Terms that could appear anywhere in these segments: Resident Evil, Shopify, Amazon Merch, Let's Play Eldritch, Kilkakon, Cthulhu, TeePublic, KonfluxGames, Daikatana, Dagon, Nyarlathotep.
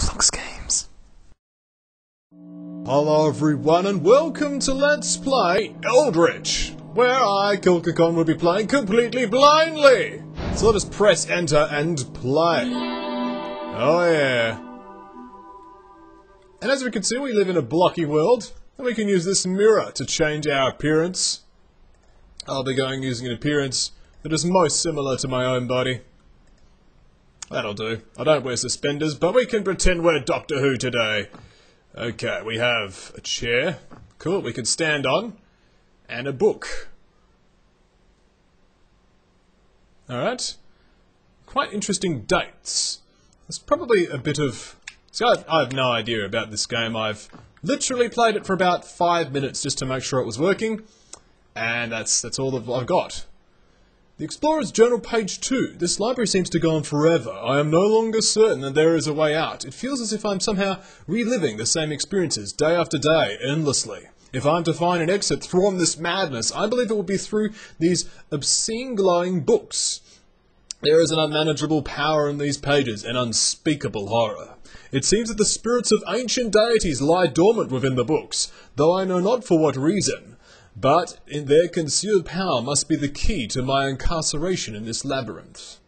Flux Games. Hello everyone and welcome to Let's Play Eldritch, where I, Kilkakon, will be playing completely blindly! So let us press enter and play. Oh yeah. And as we can see, we live in a blocky world, and we can use this mirror to change our appearance. I'll be using an appearance that is most similar to my own body. That'll do. I don't wear suspenders, but we can pretend we're Doctor Who today. Okay, we have a chair. Cool, we can stand on. And a book. Alright. Quite interesting dates. There's probably a bit of... See, I have no idea about this game. I've literally played it for about 5 minutes just to make sure it was working. And that's all that I've got. The Explorer's Journal, page 2. This library seems to go on forever. I am no longer certain that there is a way out. It feels as if I'm somehow reliving the same experiences day after day, endlessly. If I'm to find an exit from this madness, I believe it will be through these obscene glowing books. There is an unmanageable power in these pages, an unspeakable horror. It seems that the spirits of ancient deities lie dormant within the books, though I know not for what reason. But in their concealed power must be the key to my incarceration in this labyrinth.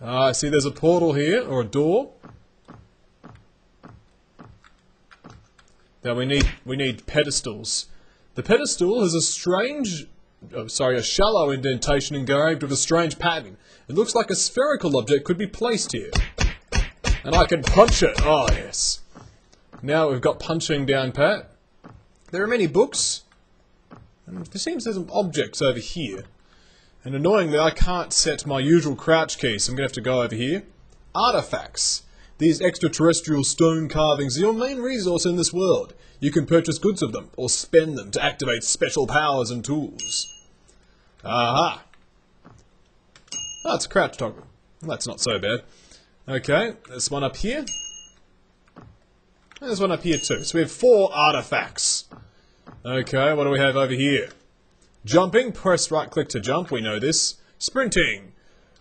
I see there's a portal here, or a door. Now we need pedestals. The pedestal has a strange... Oh, sorry, a shallow indentation engraved with a strange pattern. It looks like a spherical object could be placed here. And I can punch it! Oh, yes. Now we've got punching down pat. There are many books. There seems there's some objects over here. And annoyingly, I can't set my usual crouch key, so I'm going to have to go over here. Artifacts. These extraterrestrial stone carvings are your main resource in this world. You can purchase goods of them, or spend them to activate special powers and tools. Aha. Oh, it's a crouch toggle. That's not so bad. Okay, there's one up here. And there's one up here too. So we have 4 artifacts. Okay, what do we have over here? Jumping, press right click to jump, we know this. Sprinting,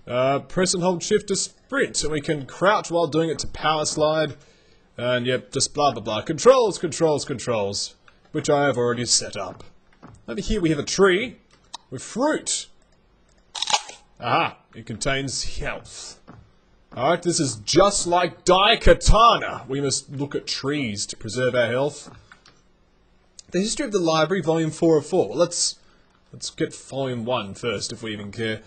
press and hold shift to sprint, and we can crouch while doing it to power slide, and yep, just blah blah blah. Controls, controls, controls, which I have already set up. Over here we have a tree with fruit. Aha, it contains health. Alright, this is just like Daikatana. We must look at trees to preserve our health. The History of the Library, Volume 404. Let's get Volume 1 first, if we even care.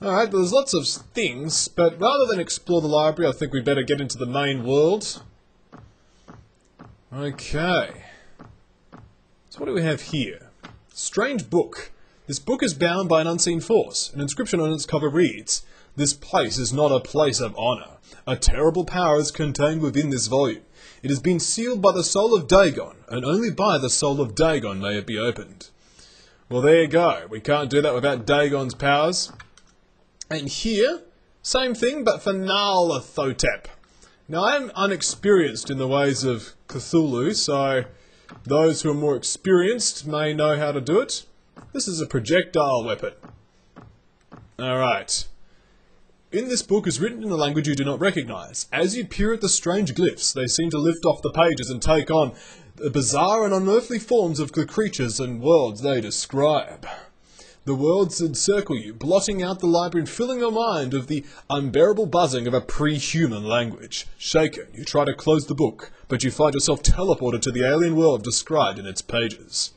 Alright, there's lots of things, but rather than explore the library, I think we better get into the main world. Okay. So what do we have here? Strange book. This book is bound by an unseen force. An inscription on its cover reads... This place is not a place of honor. A terrible power is contained within this volume. It has been sealed by the soul of Dagon, and only by the soul of Dagon may it be opened. Well, there you go. We can't do that without Dagon's powers. And here, same thing, but for Nyarlathotep. Now, I'm unexperienced in the ways of Cthulhu, so those who are more experienced may know how to do it. This is a projectile weapon. Alright. In this book is written in a language you do not recognize. As you peer at the strange glyphs, they seem to lift off the pages and take on the bizarre and unearthly forms of the creatures and worlds they describe. The worlds encircle you, blotting out the library and filling your mind of the unbearable buzzing of a pre-human language. Shaken, you try to close the book, but you find yourself teleported to the alien world described in its pages.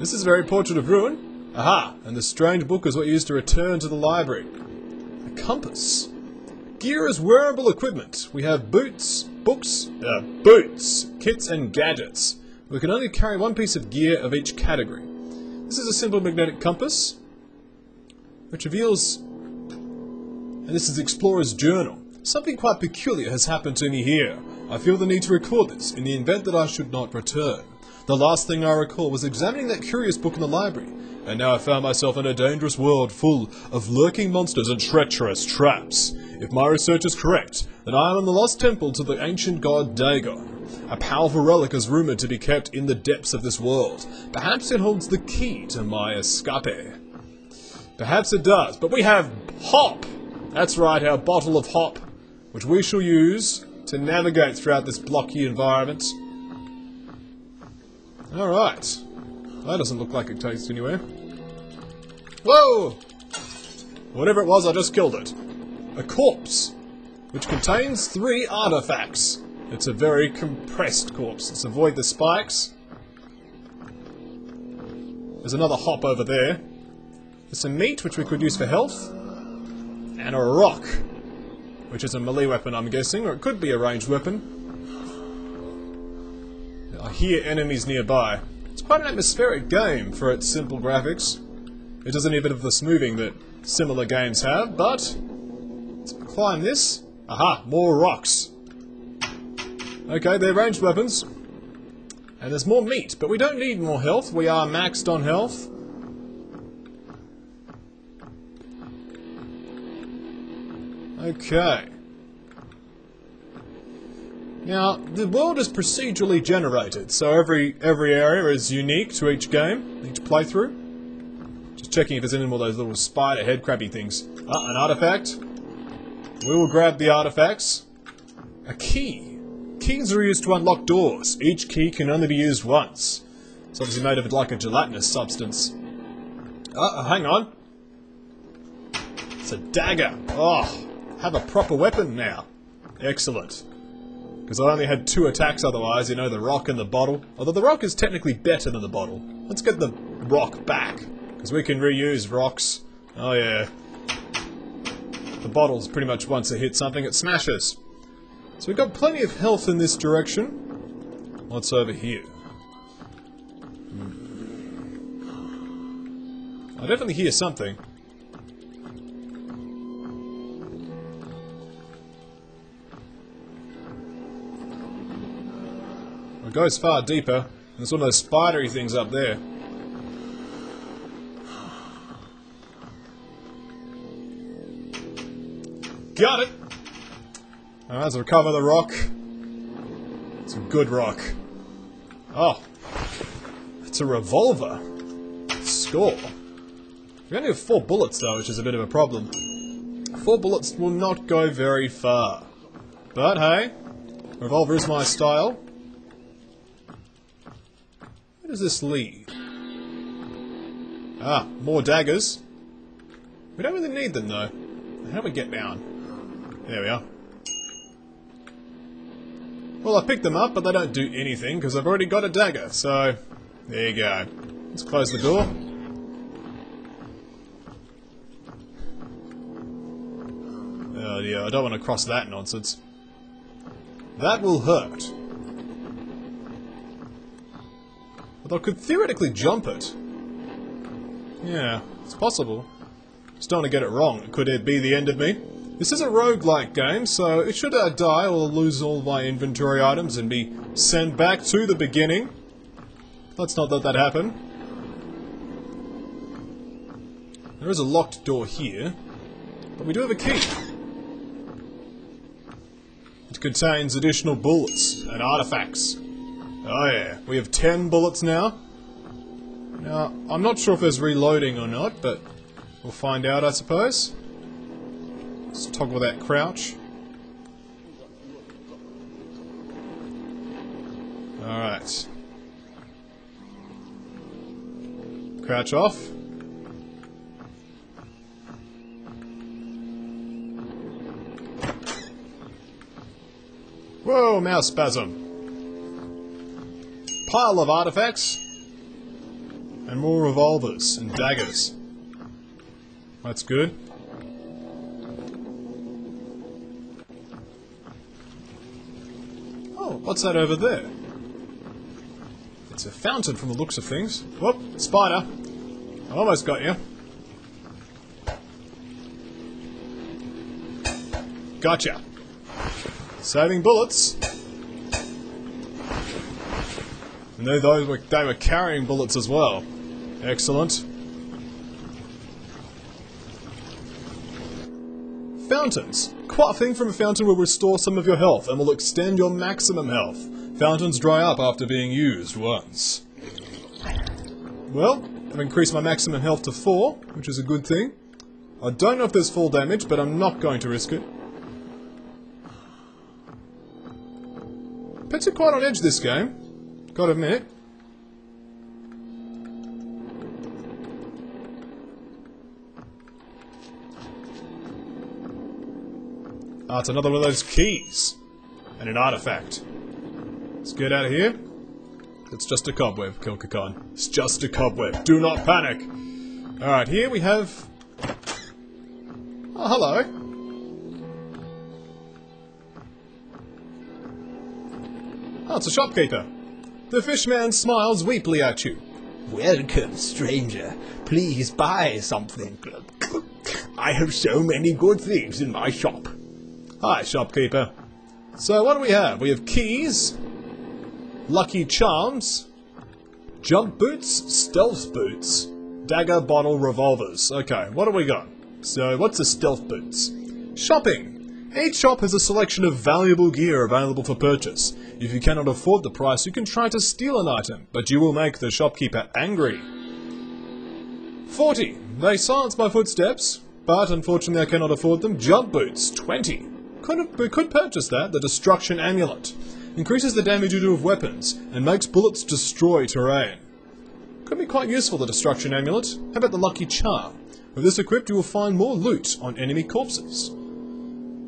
This is very Portrait of Ruin. Aha, and the strange book is what you use to return to the library. Compass. Gear is wearable equipment. We have boots, kits and gadgets. We can only carry one piece of gear of each category. This is a simple magnetic compass, which reveals, and this is the Explorer's Journal. Something quite peculiar has happened to me here. I feel the need to record this, in the event that I should not return. The last thing I recall was examining that curious book in the library, and now I found myself in a dangerous world full of lurking monsters and treacherous traps. If my research is correct, then I am in the lost temple to the ancient god Dagon. A powerful relic is rumored to be kept in the depths of this world. Perhaps it holds the key to my escape. Perhaps it does, but we have hop! That's right, our bottle of hop. which we shall use to navigate throughout this blocky environment. Alright. That doesn't look like it takes anywhere. Whoa! Whatever it was, I just killed it. A corpse, which contains 3 artifacts. It's a very compressed corpse. Let's avoid the spikes. There's another hop over there. There's some meat, which we could use for health. And a rock, which is a melee weapon, I'm guessing, or it could be a ranged weapon. I hear enemies nearby. It's quite an atmospheric game for its simple graphics. It doesn't need a bit of the smoothing that similar games have, but... let's climb this. Aha! More rocks. Okay, they're ranged weapons. And there's more meat, but we don't need more health. We are maxed on health. Okay. Now, the world is procedurally generated, so every area is unique to each game, each playthrough. Just checking if there's any more of those little spider head crabby things. Ah, an artifact. We will grab the artifacts. A key. Keys are used to unlock doors. Each key can only be used once. It's obviously made of like a gelatinous substance. Hang on. It's a dagger. Oh, have a proper weapon now. Excellent. Because I only had 2 attacks otherwise, you know, the rock and the bottle. Although the rock is technically better than the bottle. Let's get the rock back, because we can reuse rocks. Oh yeah. The bottle's pretty much once it hits something, it smashes. So we've got plenty of health in this direction. What's over here? I definitely hear something. It goes far deeper. There's one of those spidery things up there. Got it! Alright, let's recover the rock. It's a good rock. Oh. It's a revolver. Score. We only have 4 bullets though, which is a bit of a problem. 4 bullets will not go very far. But hey, revolver is my style. Where does this lead? Ah, more daggers. We don't really need them though. How do we get down? There we are. Well, I picked them up, but they don't do anything because I've already got a dagger, so... there you go. Let's close the door. Oh dear, I don't want to cross that nonsense. That will hurt. Although I could theoretically jump it. Yeah, it's possible. Just don't want to get it wrong. Could it be the end of me? This is a roguelike game, so it should I die, I'll lose all my inventory items and be sent back to the beginning. Let's not let that happen. There is a locked door here, but we do have a key. It contains additional bullets and artifacts. Oh yeah, we have 10 bullets now. Now, I'm not sure if there's reloading or not, but we'll find out, I suppose. Let's toggle that crouch. Alright. Crouch off. Whoa, mouse spasm. Pile of artifacts and more revolvers and daggers. That's good. Oh, what's that over there? It's a fountain from the looks of things. Whoop, spider. I almost got you. Gotcha. Saving bullets. No, they were carrying bullets as well. Excellent. Fountains. Quaffing from a fountain will restore some of your health and will extend your maximum health. Fountains dry up after being used once. Well, I've increased my maximum health to 4, which is a good thing. I don't know if there's fall damage, but I'm not going to risk it. Puts it quite on edge, this game. Gotta admit. Ah, it's another one of those keys. And an artifact. Let's get out of here. It's just a cobweb, Kilkakon. It's just a cobweb. Do not panic! Alright, here we have... Oh, hello! Oh, it's a shopkeeper. The fishman smiles weakly at you. Welcome, stranger. Please buy something. I have so many good things in my shop. Hi, shopkeeper. So what do we have? We have keys, lucky charms, jump boots, stealth boots, dagger, bottle, revolvers. Okay, what do we got? So what's a stealth boots? Shopping. Each shop has a selection of valuable gear available for purchase. If you cannot afford the price, you can try to steal an item, but you will make the shopkeeper angry. 40. They silence my footsteps, but unfortunately I cannot afford them. Jump boots. 20. We could purchase that. The destruction amulet. Increases the damage you do of weapons, and makes bullets destroy terrain. Could be quite useful, the destruction amulet. How about the lucky charm? With this equipped, you will find more loot on enemy corpses.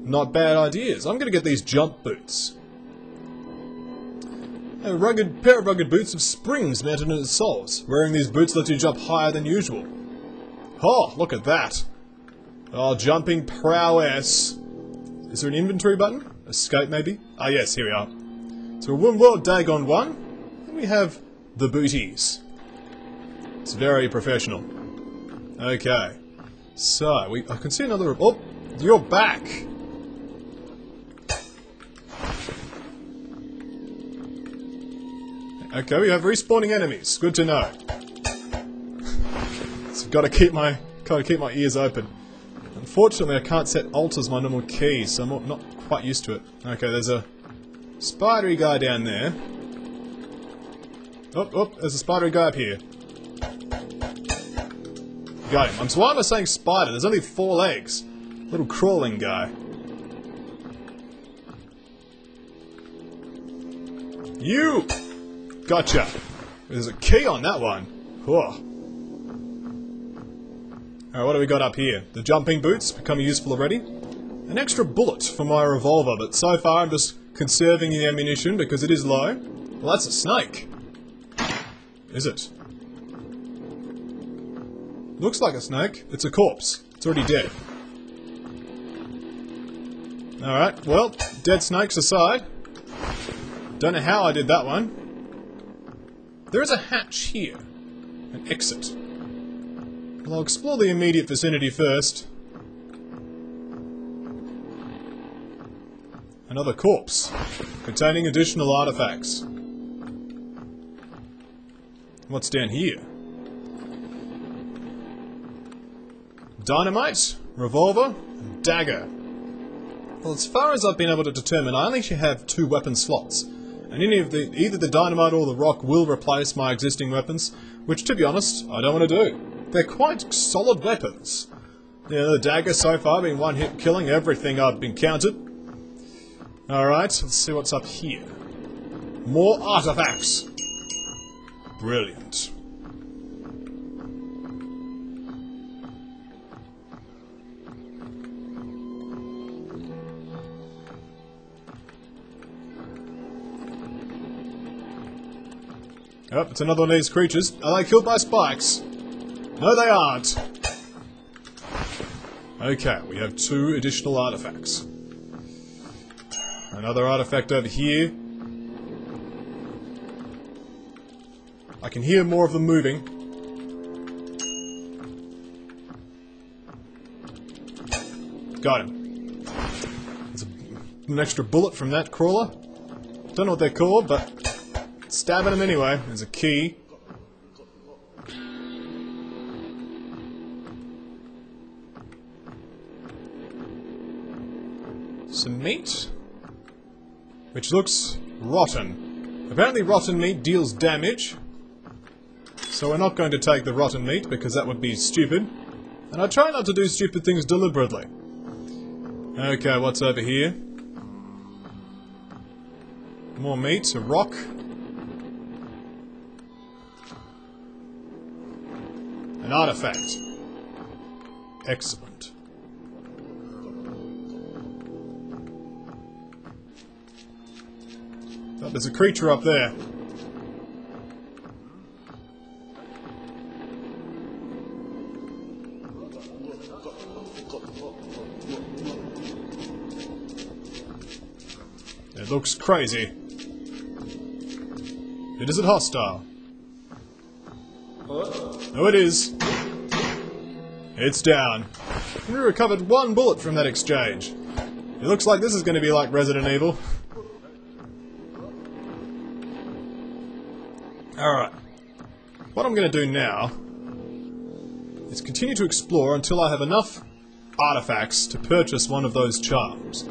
Not bad ideas. I'm gonna get these jump boots. A pair of rugged boots with springs mounted in its soles. Wearing these boots lets you jump higher than usual. Oh, look at that. Oh, jumping prowess. Is there an inventory button? Escape, maybe? Ah, yes, here we are. So, World Dagon 1. And we have the booties. It's very professional. Okay. So, I can see another... Oh! You're back! Okay, we have respawning enemies. Good to know. So, gotta keep my ears open. Unfortunately, I can't set alt as my normal key, so I'm not quite used to it. Okay, there's a spidery guy down there. Oh, oh, there's a spidery guy up here. Got him. Why am I saying spider? There's only 4 legs. Little crawling guy. You! Gotcha. There's a key on that one. Oh. Alright, what do we got up here? The jumping boots, becoming useful already. An extra bullet for my revolver, but so far I'm just conserving the ammunition because it is low. Well, that's a snake. Is it? Looks like a snake. It's a corpse. It's already dead. Alright, well, dead snakes aside. Don't know how I did that one. There is a hatch here. An exit. Well, I'll explore the immediate vicinity first. Another corpse. Containing additional artifacts. What's down here? Dynamite, revolver, and dagger. Well, as far as I've been able to determine, I only have 2 weapon slots, and either the dynamite or the rock will replace my existing weapons, which, to be honest, I don't want to do. They're quite solid weapons. You know, the dagger so far been one-hit killing everything I've encountered. Alright, let's see what's up here. More artifacts! Brilliant. Oh, it's another one of these creatures. Are they killed by spikes? No, they aren't. Okay, we have 2 additional artifacts. Another artifact over here. I can hear more of them moving. Got him. There's an extra bullet from that crawler. Don't know what they're called, but... Stabbing him anyway. There's a key. Some meat. Which looks rotten. Apparently rotten meat deals damage. So we're not going to take the rotten meat because that would be stupid. And I try not to do stupid things deliberately. Okay, what's over here? More meat, a rock. An artifact. Excellent. Oh, there's a creature up there. It looks crazy. It isn't hostile. No, it is. It's down. We recovered one bullet from that exchange. It looks like this is going to be like Resident Evil. Alright. What I'm going to do now is continue to explore until I have enough artifacts to purchase one of those charms.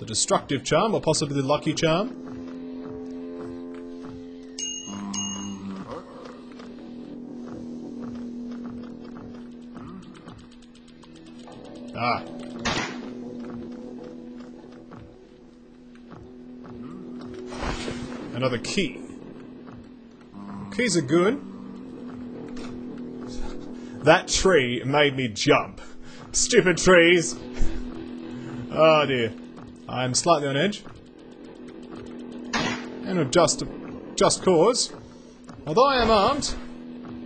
The destructive charm, or possibly the lucky charm. Ah. Another key. Keys are good. That tree made me jump. Stupid trees! Oh dear. I'm slightly on edge. And of just cause. Although I am armed,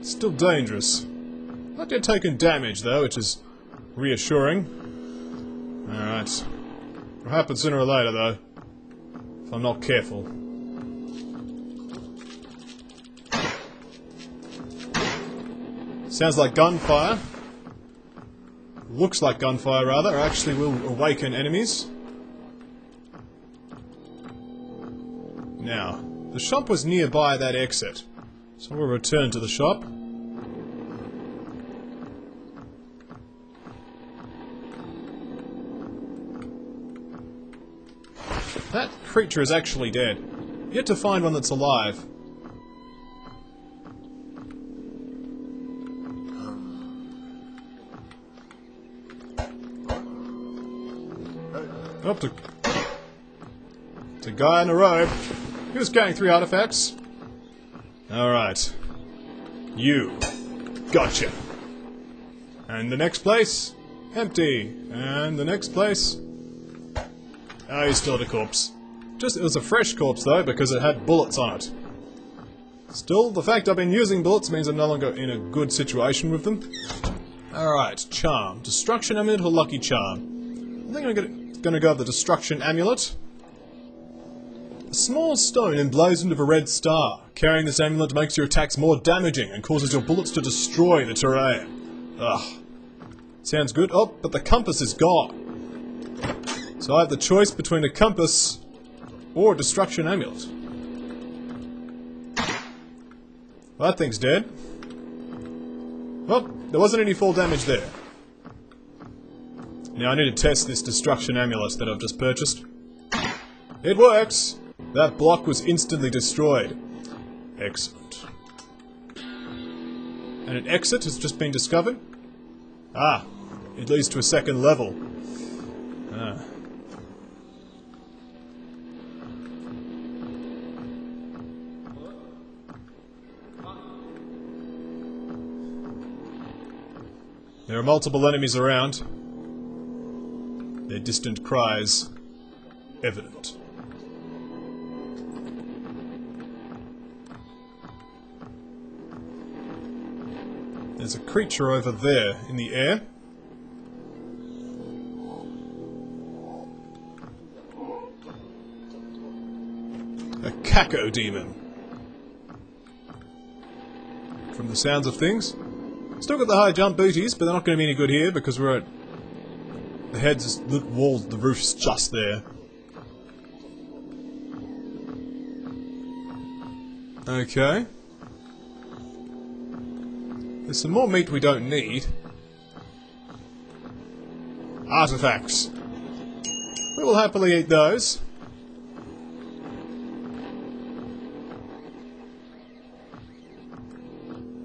still dangerous. Not yet taken damage though, which is reassuring. Alright. It'll happen sooner or later though, if I'm not careful. Sounds like gunfire. Looks like gunfire rather, or actually will awaken enemies. Now, the shop was nearby that exit, so we'll return to the shop. That creature is actually dead. Yet to find one that's alive. Up to... It's a guy in a robe. He was carrying 3 artifacts. Alright. You. Gotcha. And the next place? Empty. And the next place? Oh, he's still a corpse. Just, it was a fresh corpse though, because it had bullets on it. Still, the fact I've been using bullets means I'm no longer in a good situation with them. Alright, charm. Destruction amulet or lucky charm? I think I'm gonna go with the destruction amulet. A small stone emblazoned with a red star. Carrying this amulet makes your attacks more damaging and causes your bullets to destroy the terrain. Ugh. Sounds good. Oh, but the compass is gone. So I have the choice between a compass or a destruction amulet. Well, that thing's dead. Well, there wasn't any fall damage there. Now I need to test this destruction amulet that I've just purchased. It works! That block was instantly destroyed. Excellent. And an exit has just been discovered. Ah, it leads to a second level. Ah. There are multiple enemies around. Their distant cries evident. There's a creature over there in the air. A Kako demon. From the sounds of things. Still got the high jump booties, but they're not going to be any good here because we're at the head's wall, the roof's just there. Okay. There's some more meat we don't need. Artifacts. We will happily eat those.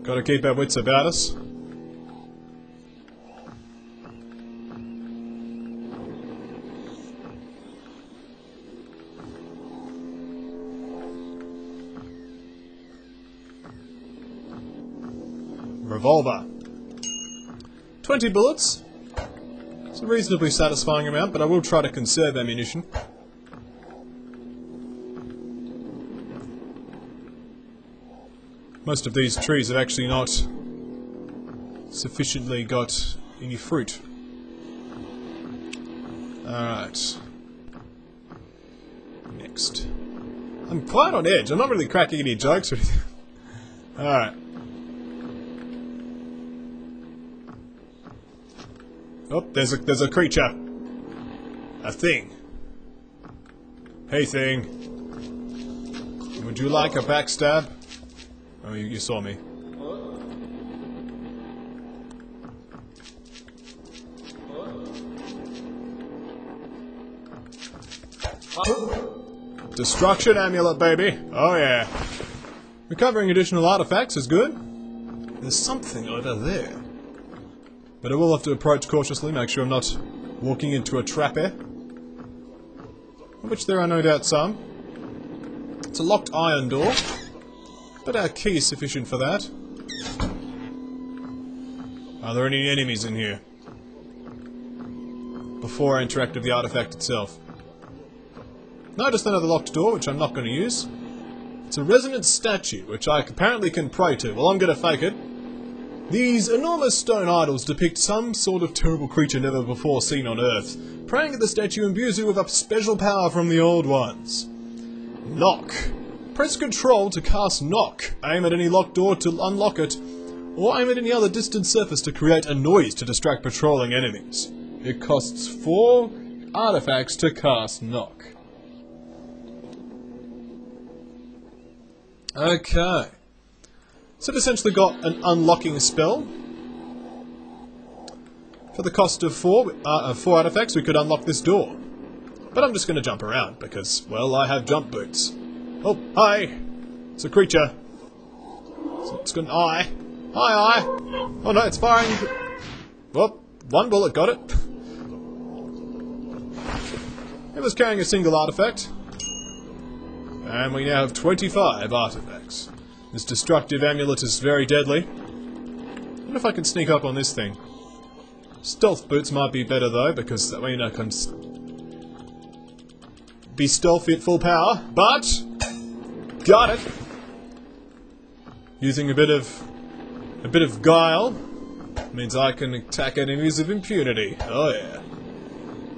Gotta keep our wits about us. revolver. 20 bullets. It's a reasonably satisfying amount, but I will try to conserve ammunition. Most of these trees have actually not sufficiently got any fruit. Alright. Next. I'm quite on edge. I'm not really cracking any jokes or anything. Alright. Oh, there's a creature. A thing. Hey, thing. Would you like a backstab? Oh, you saw me. Destruction amulet, baby. Oh, yeah. Recovering additional artifacts is good. There's something over there. But I will have to approach cautiously, make sure I'm not walking into a trap here. Of which there are no doubt some. It's a locked iron door. But our key is sufficient for that. Are there any enemies in here? Before I interact with the artifact itself. No, just another locked door, which I'm not going to use. It's a resonant statue, which I apparently can pray to. Well, I'm going to fake it. These enormous stone idols depict some sort of terrible creature never before seen on Earth. Praying at the statue imbues you with a special power from the old ones. Knock. Press control to cast knock, aim at any locked door to unlock it, or aim at any other distant surface to create a noise to distract patrolling enemies. It costs 4 artifacts to cast knock. Okay. So I've essentially got an unlocking spell. For the cost of 4 artifacts, we could unlock this door. But I'm just going to jump around because, well, I have jump boots. Oh, hi! It's a creature. It's got an eye. Hi, eye! Oh no, it's firing! Well, 1 bullet got it. It was carrying a single artifact. And we now have 25 artifacts. This destructive amulet is very deadly. I wonder if I can sneak up on this thing. Stealth boots might be better though, because that way I can be stealthy at full power, but... Got it! Using a bit of guile means I can attack enemies with impunity. Oh yeah.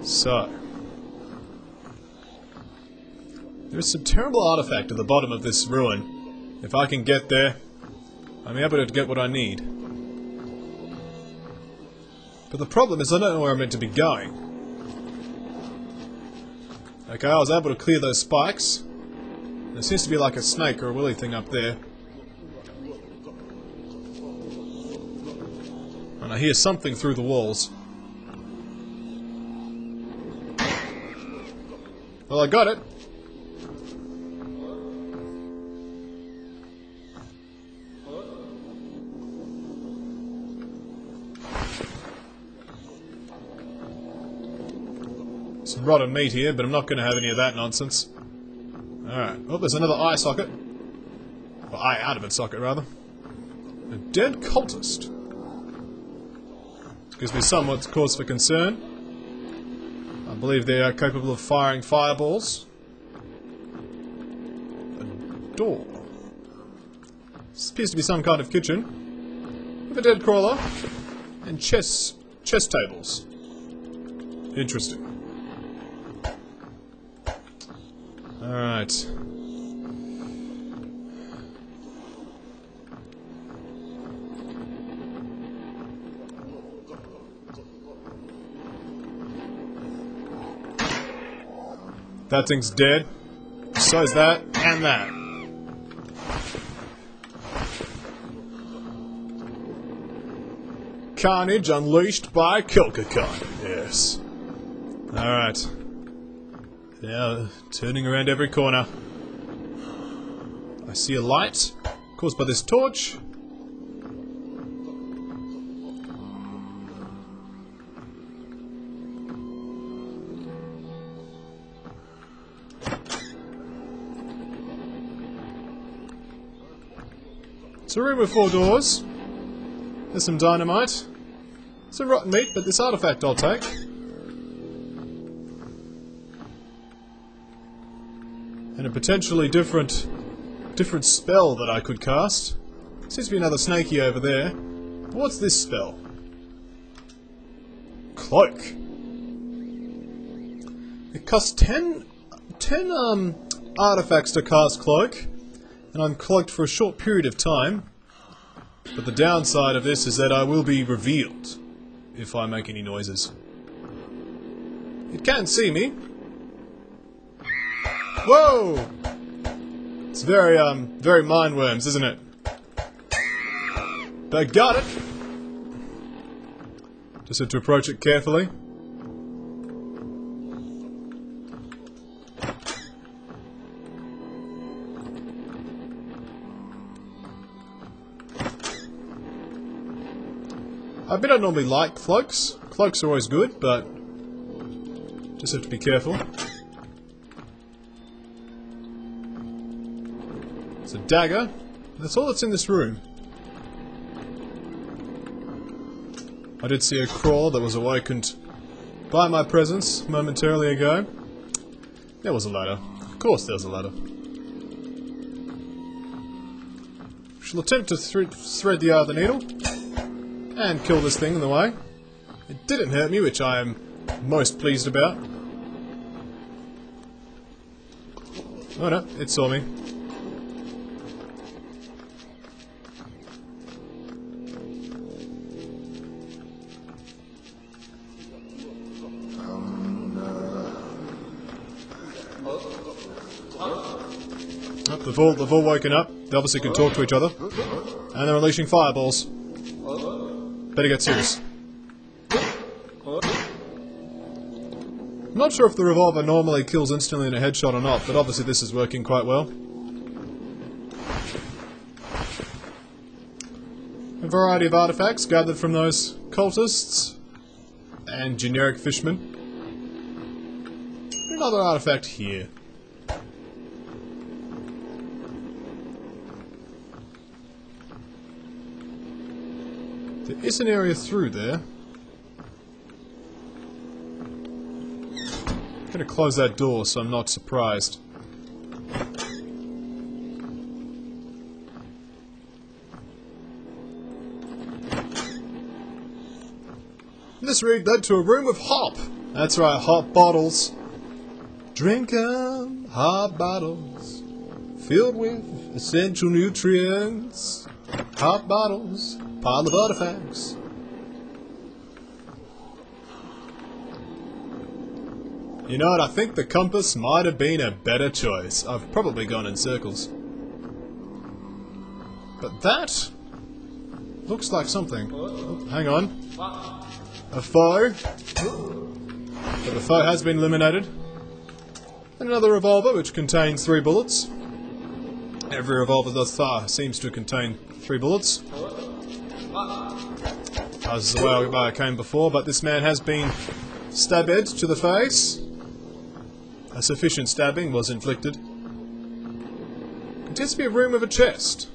So there's some terrible artifact at the bottom of this ruin. If I can get there, I'm able to get what I need. But the problem is I don't know where I'm meant to be going. Okay, I was able to clear those spikes. There seems to be like a snake or a willy thing up there. And I hear something through the walls. Well, I got it. Some rotten meat here, but I'm not going to have any of that nonsense. Alright. Oh, there's another eye socket. Or eye out of its socket, rather. A dead cultist. Gives me somewhat cause for concern. I believe they are capable of firing fireballs. A door. This appears to be some kind of kitchen. With a dead crawler. And chess tables. Interesting. Alright. That thing's dead. So's that, and that. Carnage unleashed by Kilkakon. Yes. Alright. Now, turning around every corner. I see a light caused by this torch. It's a room with 4 doors. There's some dynamite. Some rotten meat, but this artifact I'll take. And a potentially different spell that I could cast. Seems to be another snakey over there. What's this spell? Cloak. It costs 10 artifacts to cast Cloak, and I'm cloaked for a short period of time. But the downside of this is that I will be revealed if I make any noises. It can see me. Whoa! It's very mind worms, isn't it? They got it! Just had to approach it carefully. I bet I normally like cloaks. Cloaks are always good, but just have to be careful. It's a dagger. That's all that's in this room. I did see a crawl that was awakened by my presence momentarily ago. There was a ladder. Of course there was a ladder. Shall attempt to thread the eye of the needle and kill this thing in the way. It didn't hurt me, which I am most pleased about. Oh no, it saw me. Oh, they've all woken up. They obviously can talk to each other. And they're unleashing fireballs. Better get serious. I'm not sure if the revolver normally kills instantly in a headshot or not, but obviously this is working quite well. A variety of artifacts gathered from those cultists and generic fishmen. Another artifact here. There is an area through there. I'm going to close that door so I'm not surprised. This route led to a room with hop. That's right, hop bottles. Drink 'em, hop bottles. Filled with essential nutrients. Hop bottles. Pile of artifacts. You know what, I think the compass might have been a better choice. I've probably gone in circles. But that looks like something. Oh, hang on. A foe. But the foe has been eliminated. And another revolver which contains 3 bullets. Every revolver thus far seems to contain 3 bullets. This is the way I came before, but this man has been stabbed to the face. A sufficient stabbing was inflicted. It tends to be a room with a chest.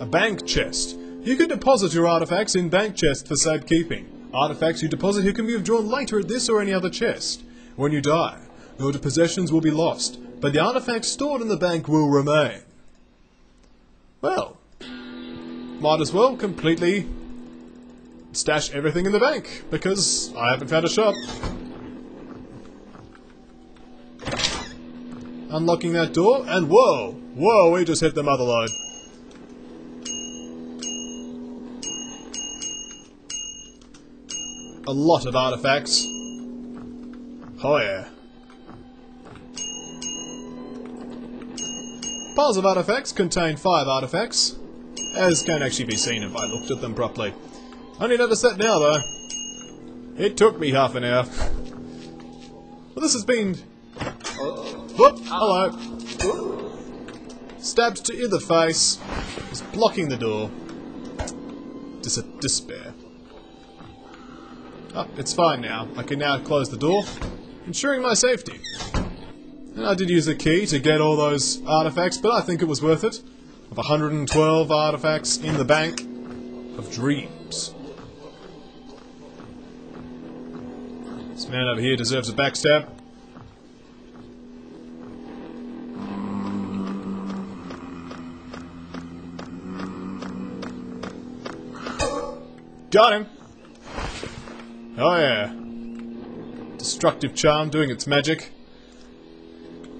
A bank chest. You can deposit your artifacts in bank chests for safekeeping. Artifacts you deposit here can be withdrawn later at this or any other chest. When you die, your possessions will be lost, but the artifacts stored in the bank will remain. Well, might as well completely stash everything in the bank, because I haven't found a shop. Unlocking that door, and whoa! Whoa, we just hit the mother lode. A lot of artifacts. Oh yeah. Piles of artifacts contain 5 artifacts. As can actually be seen if I looked at them properly. I only noticed that now, though. It took me half an hour. Well, this has been... Whoop! Hello. Stabbed to in the face. It's blocking the door. Despair. Oh, it's fine now. I can now close the door, ensuring my safety. And I did use the key to get all those artifacts, but I think it was worth it. of 112 artifacts in the bank of dreams. This man over here deserves a backstab. Got him! Oh yeah. Destructive charm doing its magic.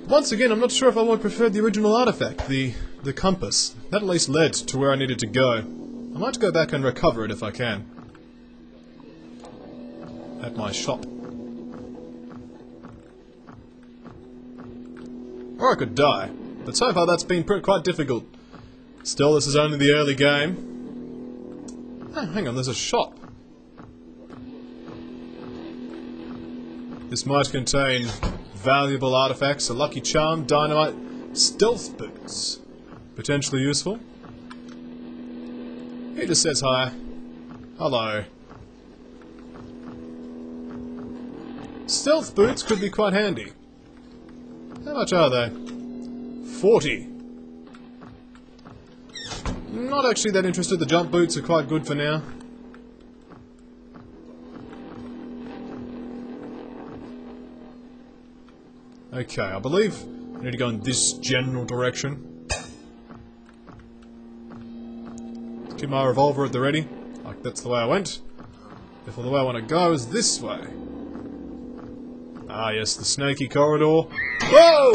Once again, I'm not sure if I would prefer the original artifact, the compass. That at least led to where I needed to go. I might go back and recover it if I can. At my shop. Or I could die. But so far that's been quite difficult. Still, this is only the early game. Oh, hang on, there's a shop. This might contain valuable artifacts, a lucky charm, dynamite, stealth boots. Potentially useful. He just says hi. Hello. Stealth boots could be quite handy. How much are they? 40. Not actually that interested. The jump boots are quite good for now. Okay, I believe I need to go in this general direction. Keep my revolver at the ready. Like, that's the way I went. Therefore, the way I want to go is this way. Ah, yes, the snaky corridor. Whoa!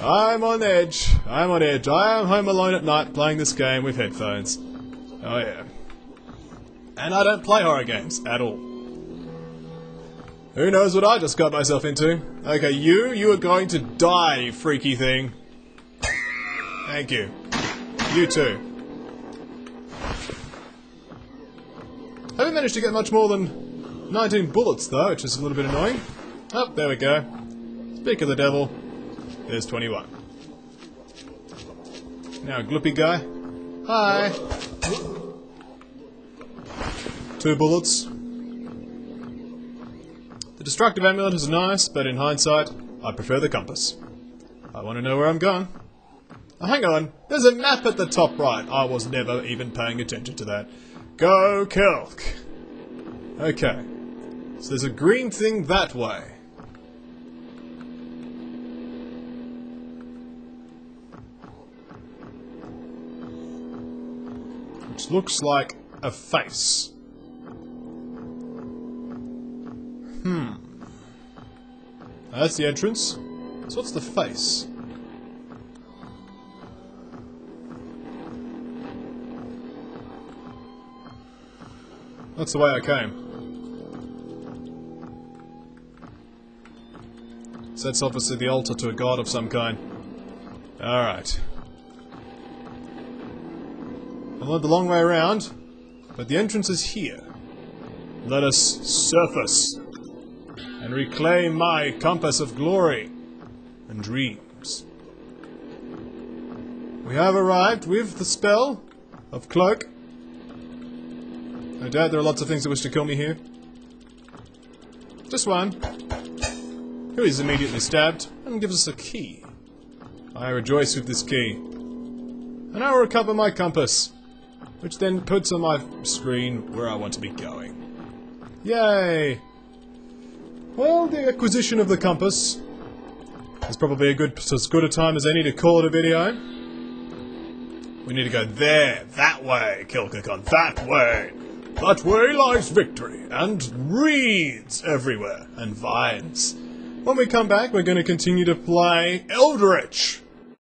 I'm on edge. I'm on edge. I am home alone at night playing this game with headphones. Oh, yeah. And I don't play horror games at all. Who knows what I just got myself into? Okay, you are going to die, you freaky thing. Thank you. You too. I haven't managed to get much more than 19 bullets though, which is a little bit annoying. Oh, there we go. Speak of the devil. There's 21. Now, gloopy guy. Hi. 2 bullets. Destructive amulet is nice, but in hindsight, I prefer the compass. I want to know where I'm going. Oh, hang on, there's a map at the top right. I was never even paying attention to that. Go, Kilk! Okay, so there's a green thing that way. Which looks like a face. Hmm. That's the entrance. So what's the face? That's the way I came. So that's obviously the altar to a god of some kind. Alright. I learned the long way around, but the entrance is here. Let us surface and reclaim my compass of glory and dreams. We have arrived with the spell of cloak. No doubt there are lots of things that wish to kill me here. Just one, who is immediately stabbed and gives us a key. I rejoice with this key. And I will recover my compass, which then puts on my screen where I want to be going. Yay! Well, the acquisition of the compass is probably as good a time as any to call it a video. We need to go there, that way, Kilkakon, that way. That way lies victory, and reeds everywhere, and vines. When we come back, we're going to continue to play Eldritch.